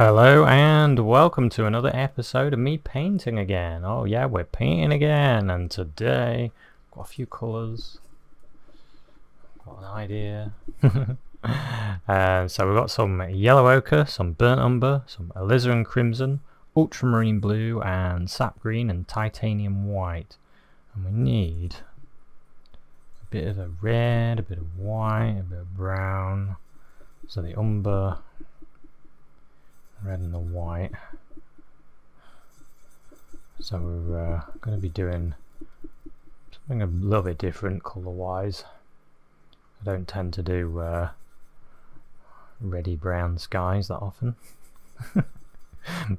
Hello and welcome to another episode of me painting again. Oh yeah, we're painting again, and today I've got a few colours. Got an idea. So we've got some yellow ochre, some burnt umber, some alizarin crimson, ultramarine blue and sap green and titanium white. And we need a bit of a red, a bit of white, a bit of brown. So the umber, red and the white. So we're going to be doing something a little bit different colour wise. I don't tend to do reddy brown skies that often. But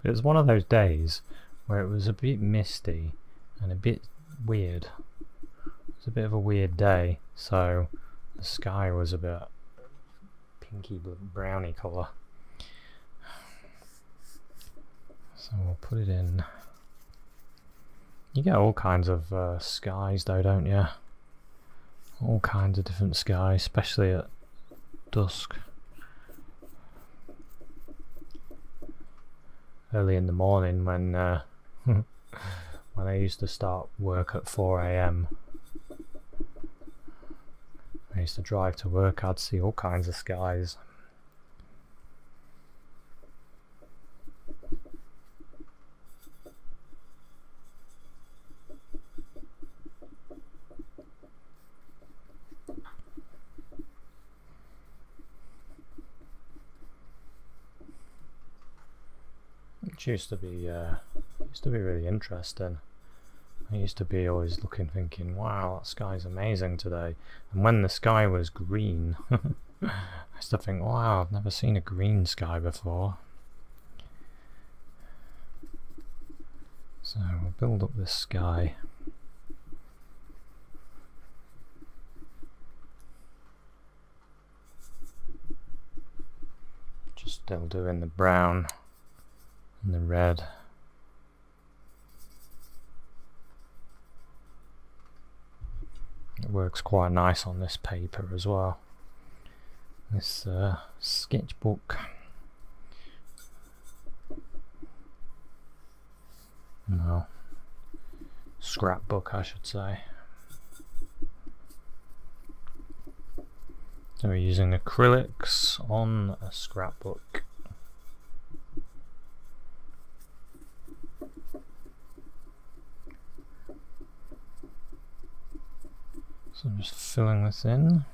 it was one of those days where it was a bit misty and a bit weird. It was a bit of a weird day, so the sky was a bit pinky browny colour. So we'll put it in. You get all kinds of skies though, don't you? All kinds of different skies, especially at dusk. Early in the morning when when I used to start work at 4 AM, I used to drive to work, I'd see all kinds of skies. Used to be really interesting. I used to be always looking, thinking, wow, that sky's amazing today. And when the sky was green, I used to think, wow, I've never seen a green sky before. So we'll build up this sky. Just still doing the brown and the red. It works quite nice on this paper as well, this sketchbook. No, scrapbook I should say. So we're using acrylics on a scrapbook. So I'm just filling this in,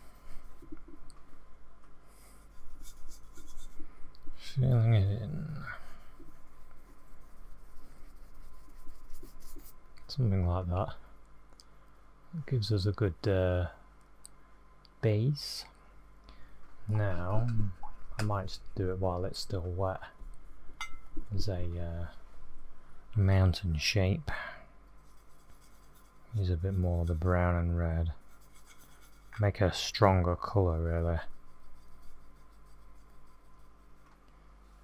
filling it in. Something like that. It gives us a good base. Now, I might do it while it's still wet. There's a mountain shape. Use a bit more of the brown and red. Make a stronger colour, really.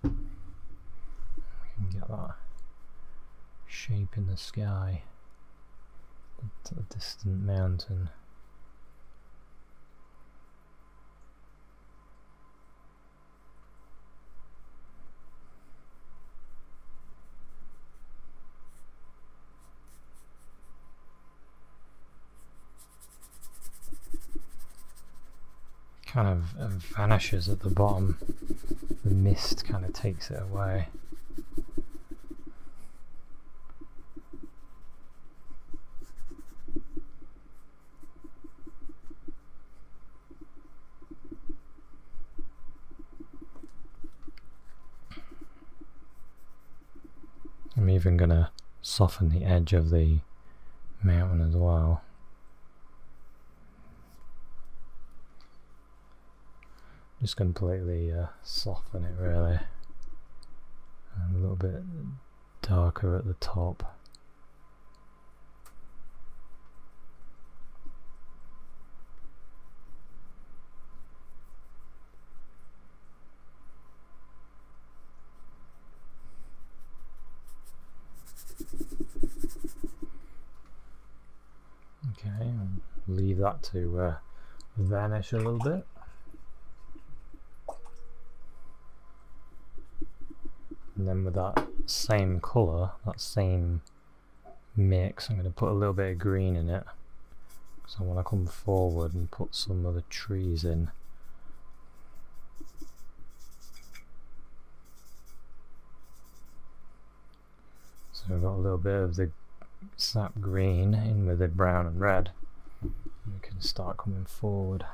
We can get that shape in the sky, the distant mountain. Kind of vanishes at the bottom. The mist kind of takes it away. I'm even going to soften the edge of the mountain as well. Just completely soften it really, and a little bit darker at the top. Okay, I'll leave that to vanish a little bit. And then with that same colour, that same mix, I'm going to put a little bit of green in it, because I want to come forward and put some other trees in. So we've got a little bit of the sap green in with the brown and red. We can start coming forward.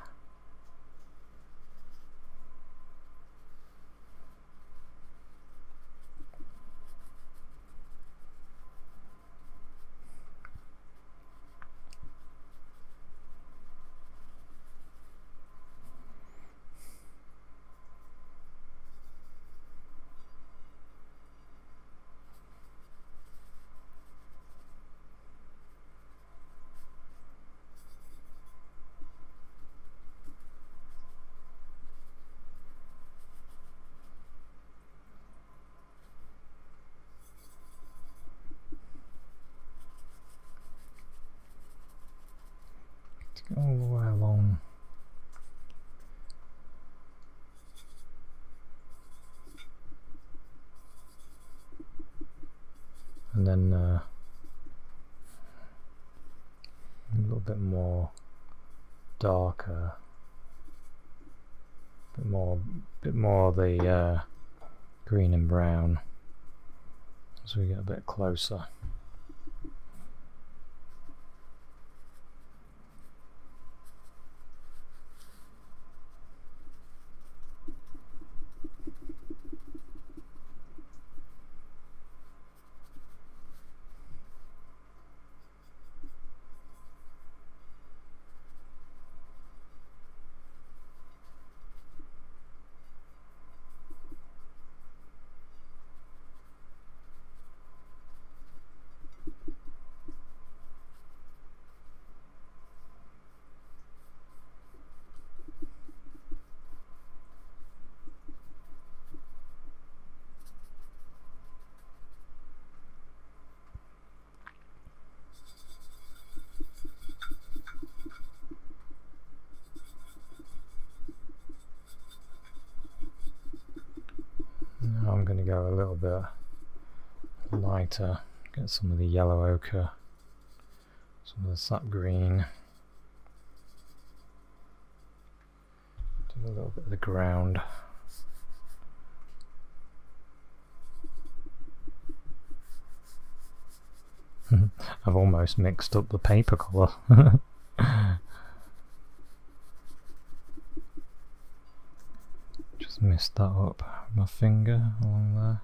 All the way along. And then a little bit more darker, bit more the green and brown as we get a bit closer. I'm going to go a little bit lighter, get some of the yellow ochre, some of the sap green, do a little bit of the ground. I've almost mixed up the paper colour. Missed that up with my finger along there.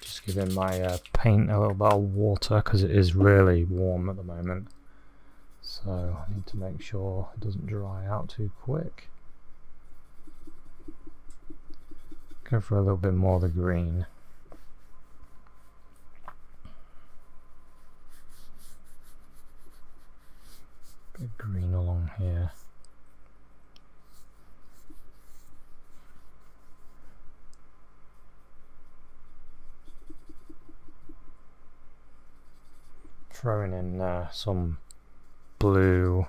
Just giving my paint a little bit of water because it is really warm at the moment. So I need to make sure it doesn't dry out too quick. Go for a little bit more of the green. A bit of green along here. Throwing in some blue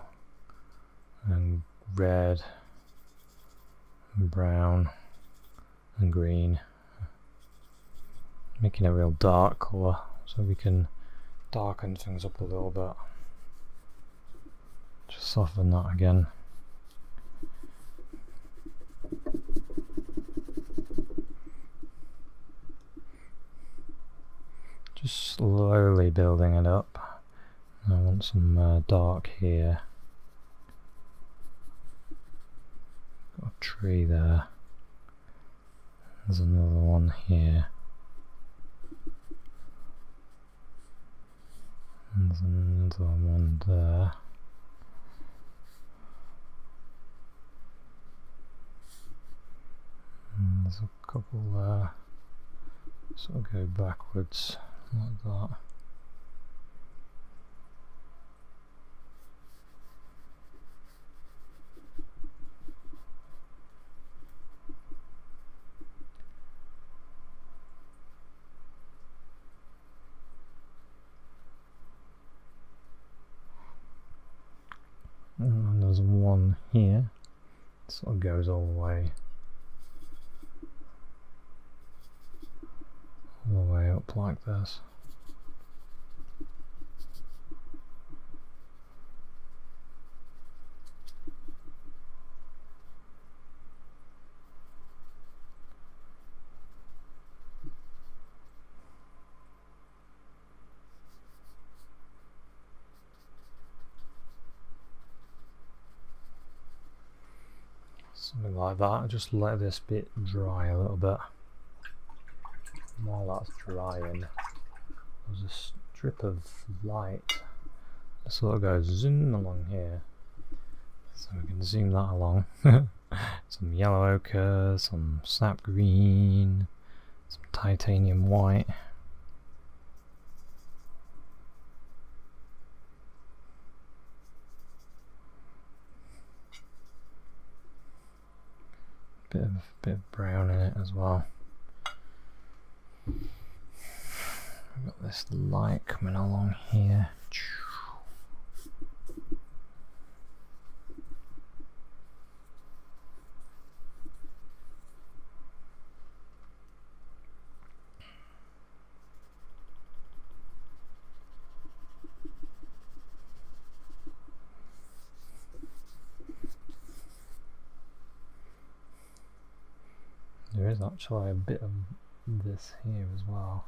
and red and brown and green, making a real dark colour so we can darken things up a little bit. Just soften that again. Just slowly building it up. I want some dark here. Got a tree there. There's another one here. And there's another one there. And there's a couple there. So I'll go backwards like that. there's one here, it sort of goes all the way up like this. Something like that. Just let this bit dry a little bit. While that's drying, there's a strip of light that sort of goes zoom along here, so we can zoom that along. Some yellow ochre, some sap green, some titanium white. Bit of brown in it as well. I've got this light coming along here. There is actually a bit of this here as well.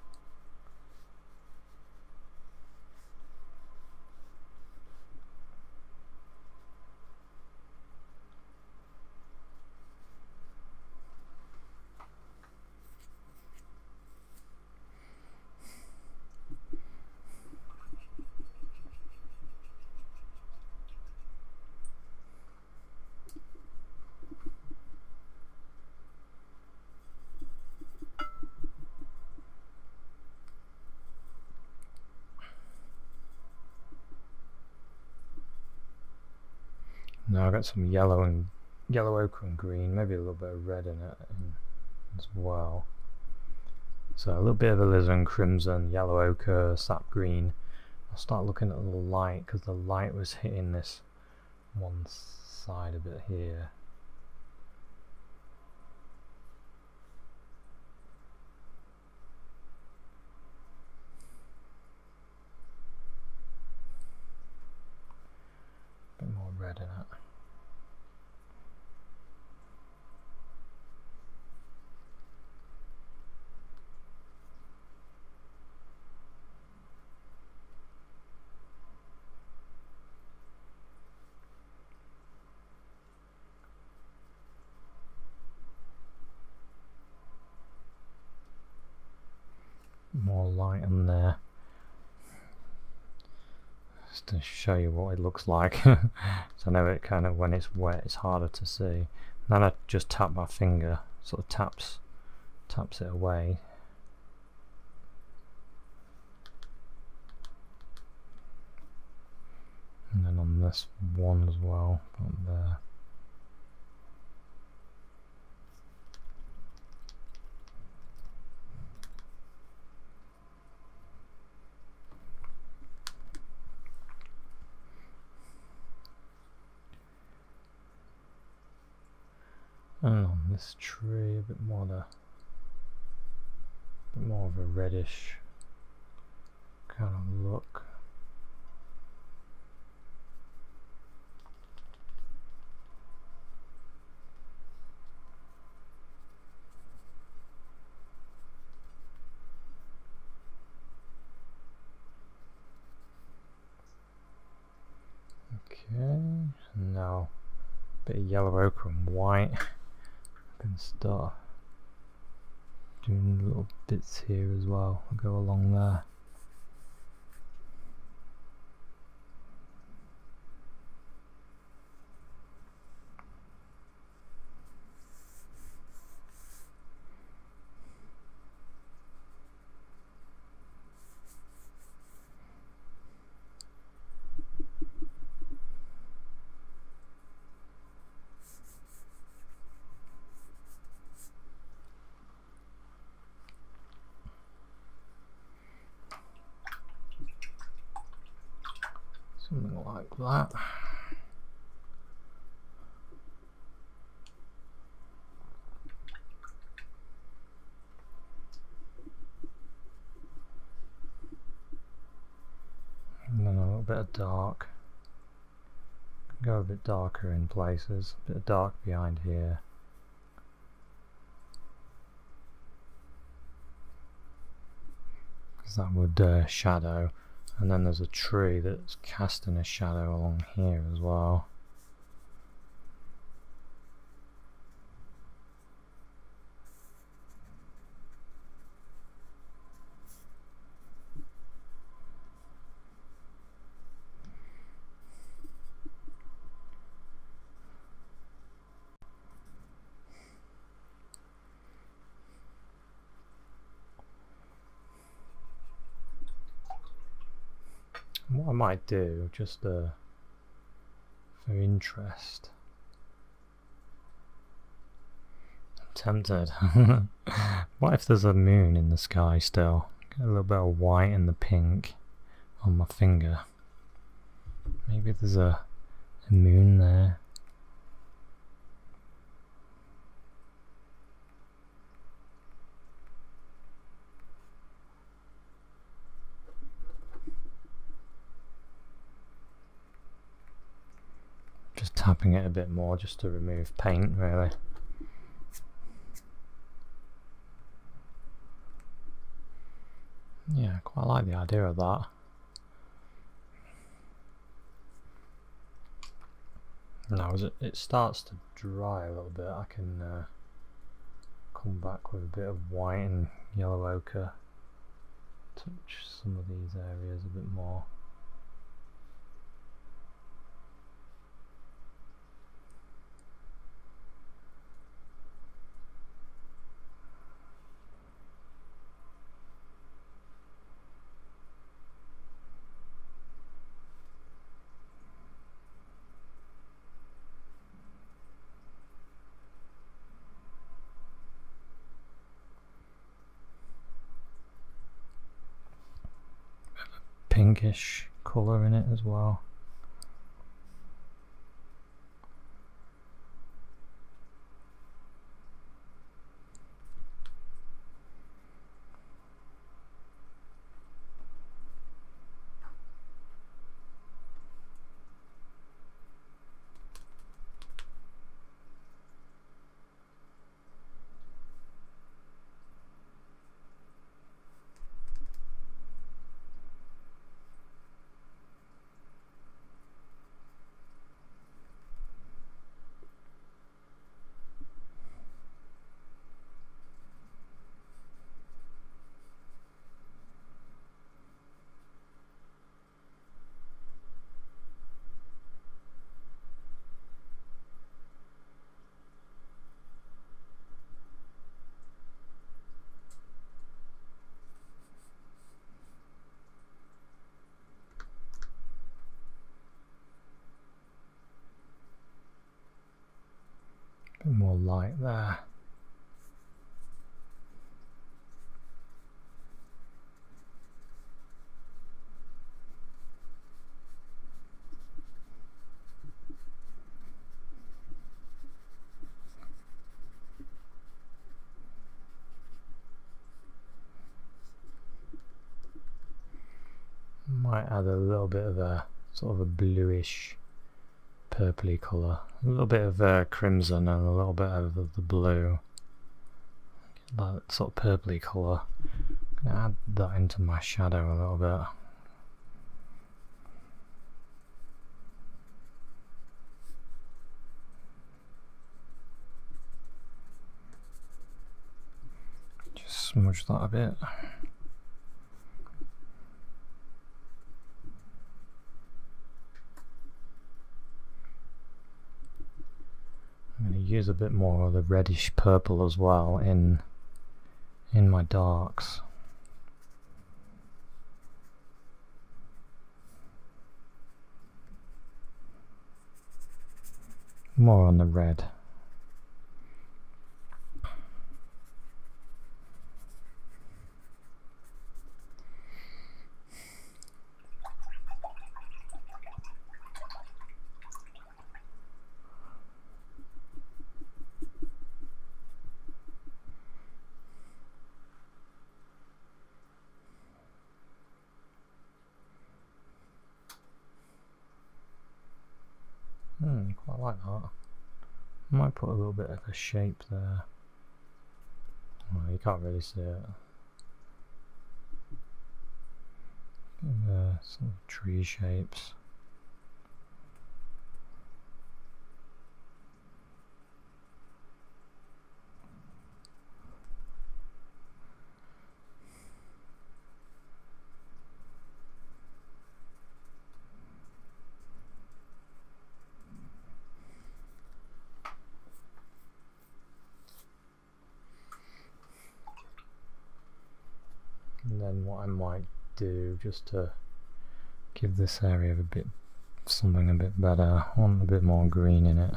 Now I've got some yellow ochre and green, maybe a little bit of red in it as well. So a little bit of alizarin, crimson, yellow ochre, sap green. I'll start looking at the light, because the light was hitting this one side a bit here. A bit more red in it. More light on there, just to show you what it looks like. So I know it kind of, when it's wet, it's harder to see. Then I just tap my finger, sort of taps it away. And then on this one as well, up there. And on this tree, a bit more of a reddish kind of look. Okay, now a bit of yellow ochre and white. And start doing little bits here as well. I'll go along there. Something like that. bit of dark. Go a bit darker in places, a bit of dark behind here. Because that would shadow. And then there's a tree that's casting a shadow along here as well. What I might do, just for interest, I'm tempted. What if there's a moon in the sky still? Get a little bit of white and the pink on my finger. Maybe there's a moon there. Tapping it a bit more just to remove paint, really. Yeah, quite like the idea of that. Now as it starts to dry a little bit, I can come back with a bit of white and yellow ochre, touch some of these areas a bit more. Pinkish colour in it as well. More light there. Might add a little bit of a sort of a bluish purpley colour, a little bit of crimson and a little bit of the blue, that sort of purpley colour. I'm going to add that into my shadow a little bit. Just smudge that a bit. Use a bit more of the reddish purple as well in my darks. More on the red. why not? I might put a little bit of a shape there. Oh, you can't really see it. Some tree shapes. And then what I might do, just to give this area a bit, something a bit better, I want a bit more green in it.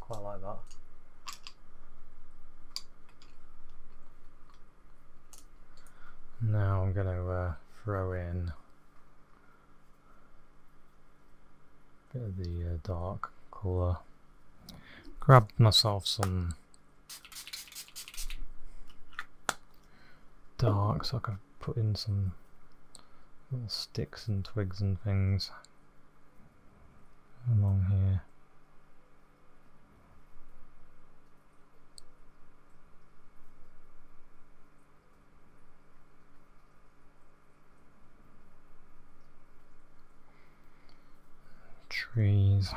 Quite like that. Now I'm going to throw in a bit of the dark colour. Grab myself some dark so I can put in some little sticks and twigs and things along here. Trees.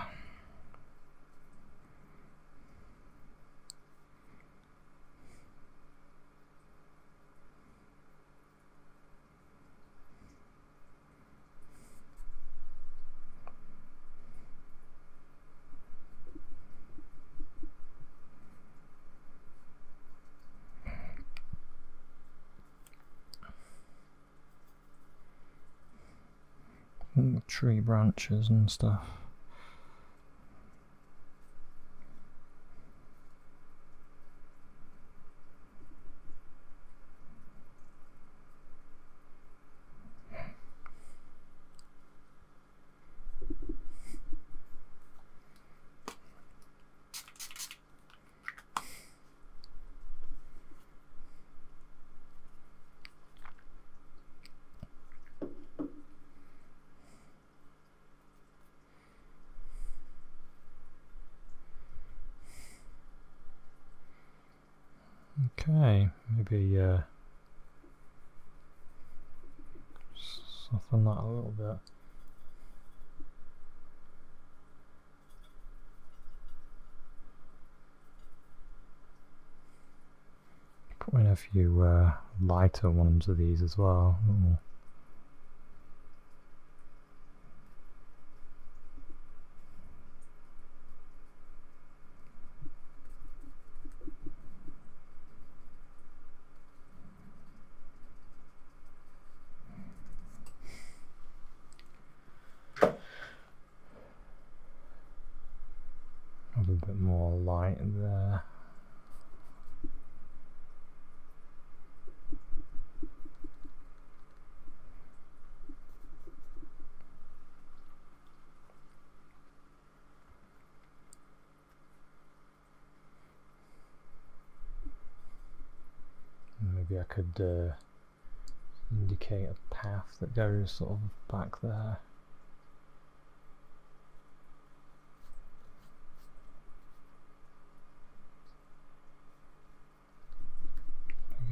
Tree branches and stuff. Okay, maybe soften that a little bit. Put in a few lighter ones of these as well. Ooh. Light there. Maybe I could indicate a path that goes sort of back there.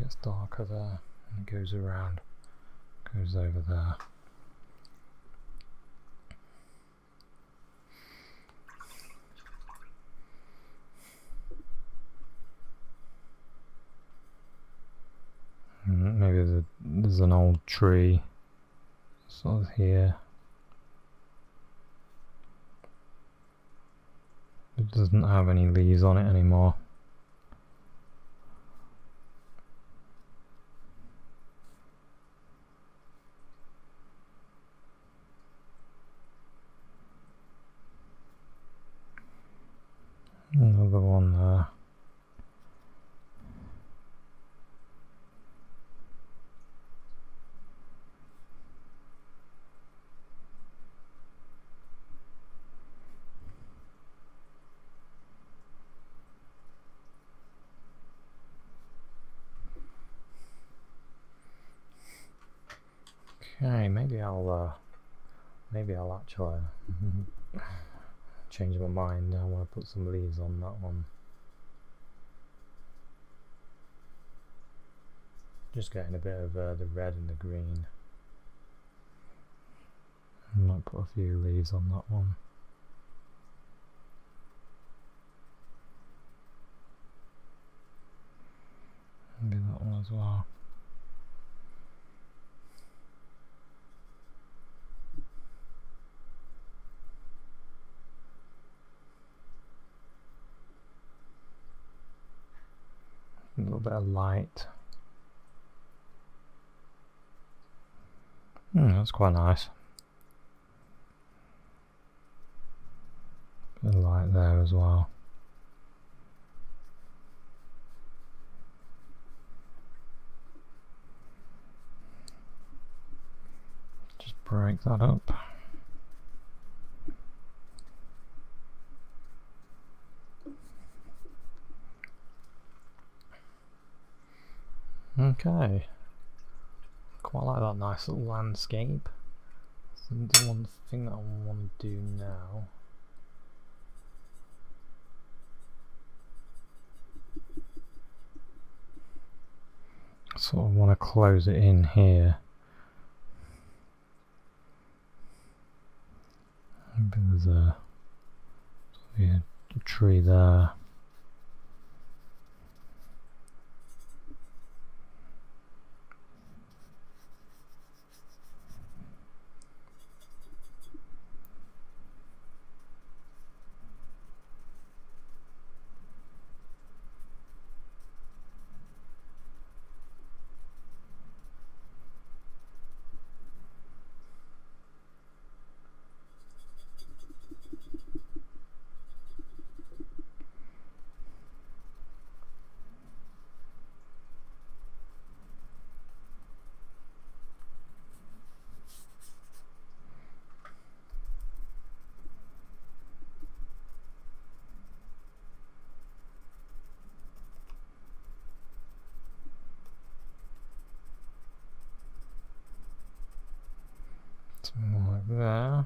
It's darker there, and it goes around, goes over there. Maybe there's an old tree sort of here. It doesn't have any leaves on it anymore. Another one there. Okay, maybe I'll actually change my mind. I want to put some leaves on that one. Just getting a bit of the red and the green. I might put a few leaves on that one. Maybe that one as well. A little bit of light. That's quite nice. A bit of light there as well. Just break that up. Okay. Quite like that nice little landscape. So the one thing that I want to do now sort of want to close it in here. Maybe there's a tree there. There.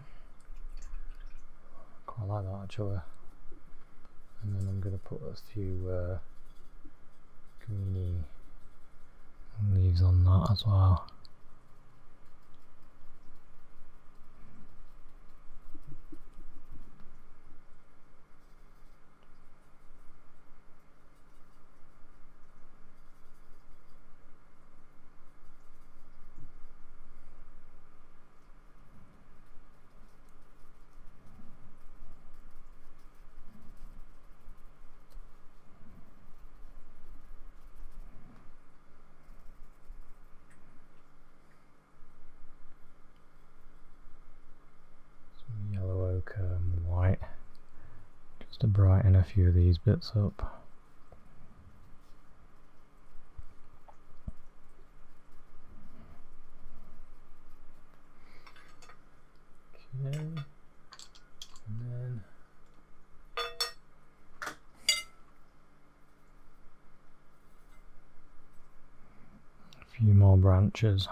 Quite like that actually. And then I'm going to put a few greeny leaves on that as well. To brighten a few of these bits up. Okay, and then a few more branches.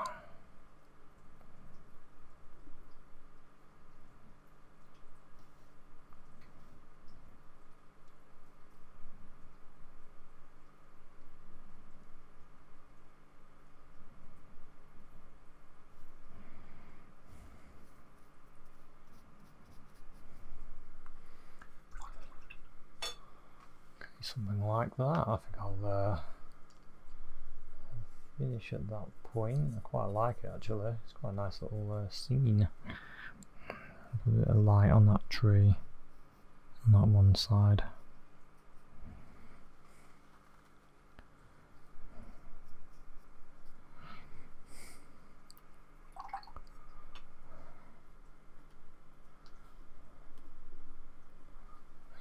Something like that. I think I'll finish at that point. I quite like it actually. It's quite a nice little scene. Put a bit of light on that tree on that one side.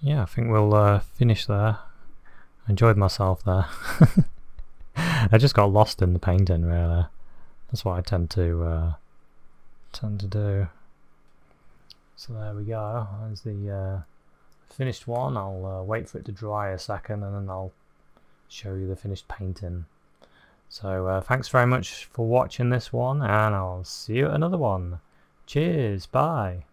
Yeah, I think we'll finish there. Enjoyed myself there. I just got lost in the painting really. That's what I tend to do. So there we go. There's the finished one. I'll wait for it to dry a second and then I'll show you the finished painting. So thanks very much for watching this one, and I'll see you at another one. Cheers, bye.